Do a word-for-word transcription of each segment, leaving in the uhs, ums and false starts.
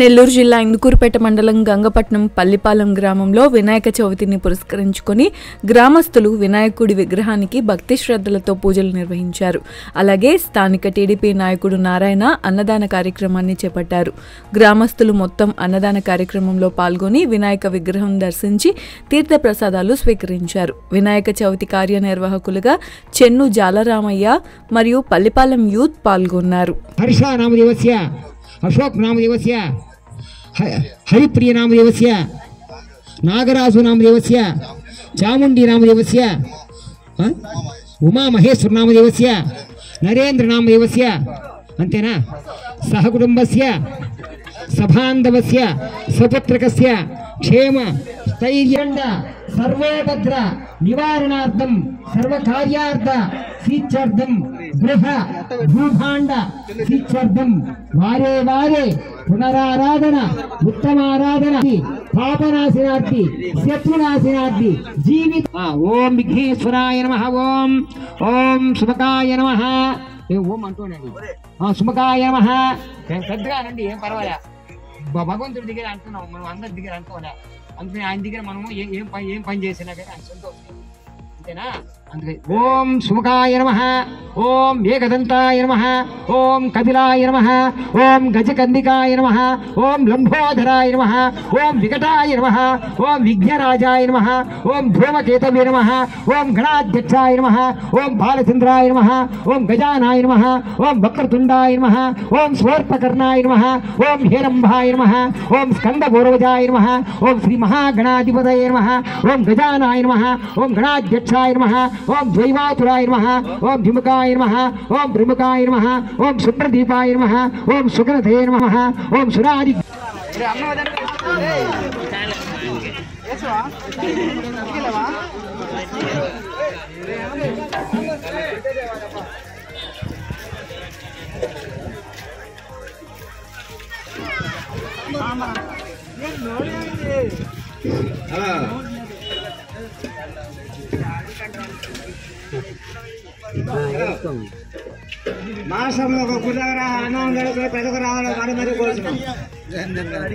నెల్లూరు జిల్లా ఇందుకూరుపేట మండలం గంగపట్నం పల్లిపాలెం గ్రామంలో వినాయక చవితిని పురస్కరించుకొని గ్రామస్తులు వినాయకుడి విగ్రహానికి భక్తి శ్రద్ధలతో పూజలు నిర్వహించారు. అలాగే స్థానిక టీడీపీ నాయకుడు నారాయణ అన్నదాన కార్యక్రమాన్ని చేపట్టారు. గ్రామస్తులు మొత్తం అన్నదాన కార్యక్రమంలో పాల్గొని వినాయక విగ్రహం దర్శించి తీర్థ ప్రసాదాలు స్వీకరించారు. వినాయక చవితి కార్యనిర్వాహకులుగా చెన్ను జాలరామయ్య మరియు పల్లిపాలెం యూత్ పాల్గొన్నారు. अशोक नामदेवस्य हरिप्रिय नामदेवस्य नागराजु नामदेवस्य चामुंडी नामदेवस्य उमा महेश्वर नामदेवस्य नरेंद्र नामदेवस्य अंतेना सहकुटुंबस्य सभांधवस्य सपुत्रकस्य क्षेम स्थैर्यं सर्वभद्र निवारणार्थं सर्वकार्यार्थ सिद्ध्यर्थं గృహ భూభాండ శిక్షార్థం వారే వారే పునరారాధన ఉత్తమారాధన పాపనాశనార్థి శత్రునాశనార్థి జీవిత ఓం విఘ్నేశ్వరాయ నమః ఓం ఓం శుభకాయ నమః ఓం అంటోనండి శుభకాయ నమః పెద్దగా అనండి ఏం పర్వాలే భగవంతుడి దగ్గర అంటున్నాం మనం అందరి దగ్గర అంటున్నా అందుకని ఆయన దగ్గర మనము ఏం ఏం పని చేసినా కానీ ఆయన సంతోషం అంతేనా అందుకే ఓం శుభకాయ నమః ఓం ఏకదంతాయ నమః ఓం కపిలాయ నమః ఓం గజకందికాయ నమః ఓం లంబోధరాయ నమః ఓం వికటాయ నమః ఓం విఘ్నరాజాయ నమః ఓం ధూమకేతవే నమః ఓం గణాధ్యక్షాయ నమః ఓం బాలచంద్రాయ నమః ఓం గజానాయ నమః ఓం వక్రతుండాయ నమః ఓం స్వర్పకర్ణాయ నమః ఓం హేరంభాయ నమః ఓం స్కందగౌరవజాయ నమః ఓం శ్రీ మహాగణాధిపతయే నమః ఓం గజానాయ నమః ఓం గణాధ్యక్షాయ నమః ఓం ద్వైవాతురాయ నమః ఓం భిముఖాయ నమః ఓం బ్రహ్మకాయ నమః ఓం శుభ్రదీపాయ నమః ఓం సుగనధే నమః ఓం సురాది మాసంలో ఒక కుర్రగా అన్నం గడిపి పెదకు రావాలి మరి మరి కోసం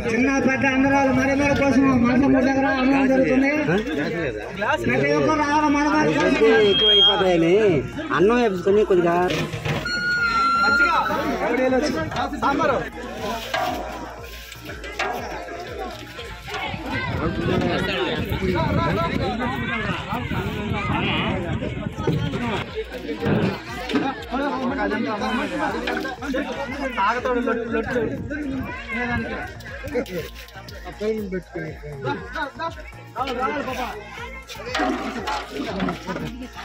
చిన్న పెద్ద అందరాలు మరి మరి కోసం మాసం కుర్రగా అన్నం జరుగుతుంది ప్రతి ఒక్కరు రావాలి మరి మరి ఎక్కువైపోతాయని అన్నం వేసుకుని కొద్దిగా కదలాలా కదలాలా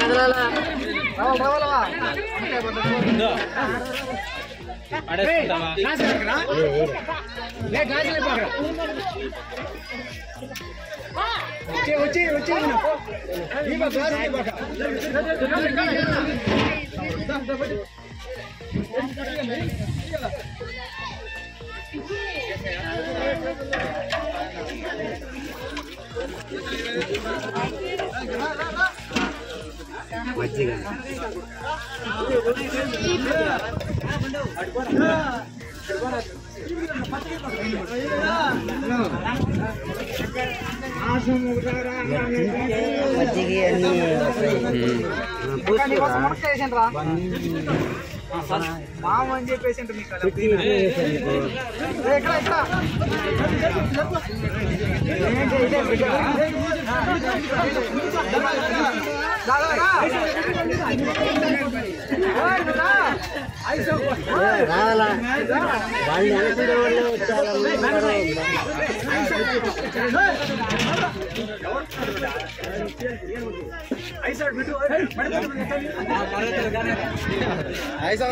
కదలాలా వచ్చే వచ్చే వచ్చే మజ్జిగ మజ్జిగ అన్ని మామ అని చెప్పేసి ఐసా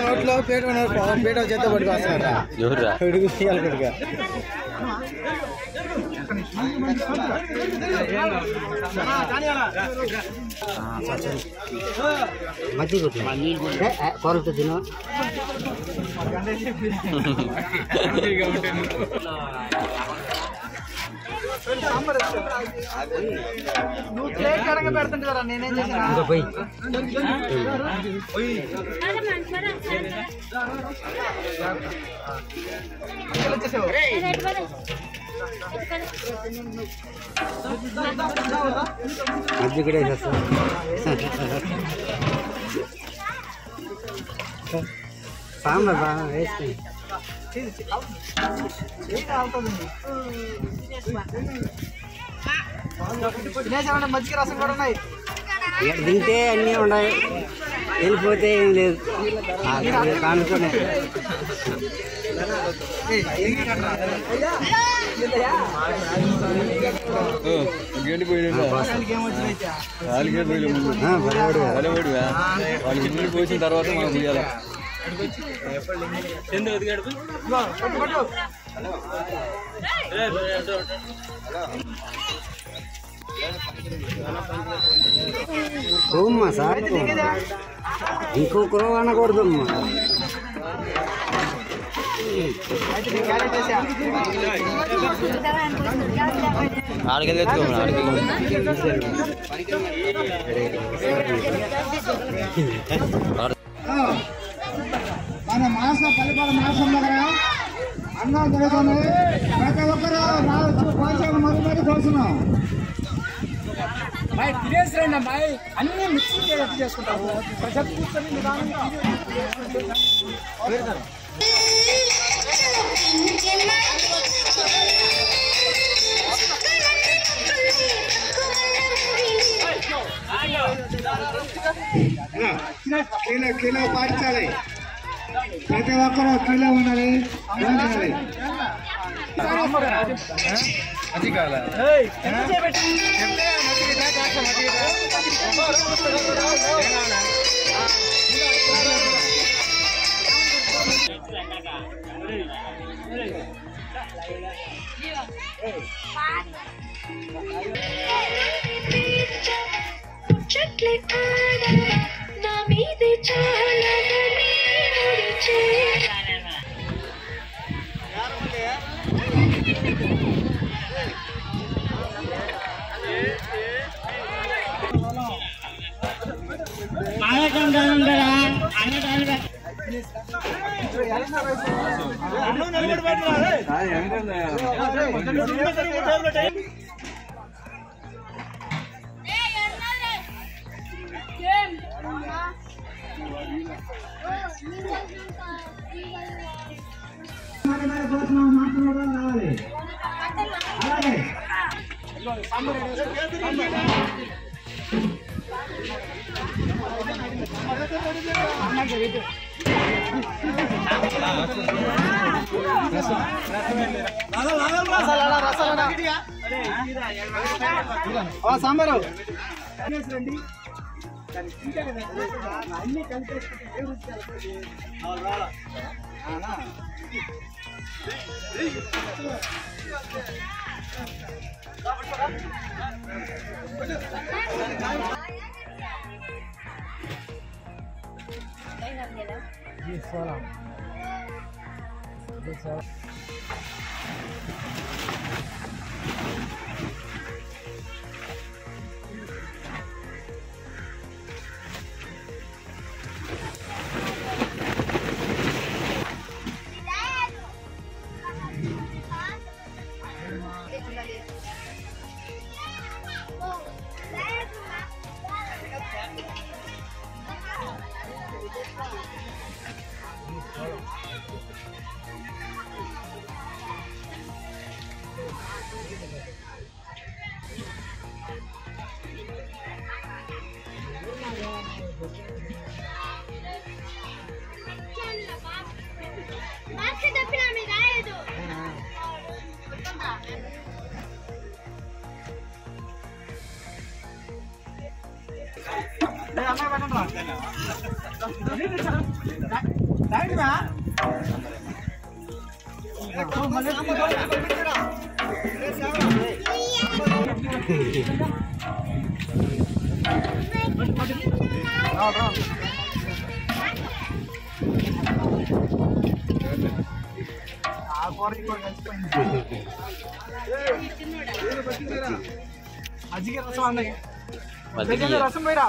నోట్లో పేట పేట చేత పడికి వస్తున్నాడు. మంచి రసం కూడా ఉన్నాయి, తింటే అన్నీ ఉన్నాయి, వెళ్ళిపోతే ఏం లేదు. కానుకునే వాళ్ళు పోసిన తర్వాత మనం చేయాలి. పోమ్మా సార్, ఇంకో కురవ అనకూడదమ్మా. మన మాసం పల్లిపాలెం మాసం దగ్గర అన్నం జరుగుతుంది. ప్రతి ఒక్కరు పోషణ మొదటి చూస్తున్నాం. బాయ్ తినేసి రండి అమ్మాయి, అన్నీ మిక్సింగ్ చేసి చేసుకుంటాము. ప్రజలు కూర్చొని కిలో కిలో పాటించాలి. ప్రతి ఒక్కరు కిలో ఉండాలి. అది కాదు సాంబారు రండి. అన్ని కలిపి అజిగే రసం అన్నయ్య అజిగే రసం పోయిరా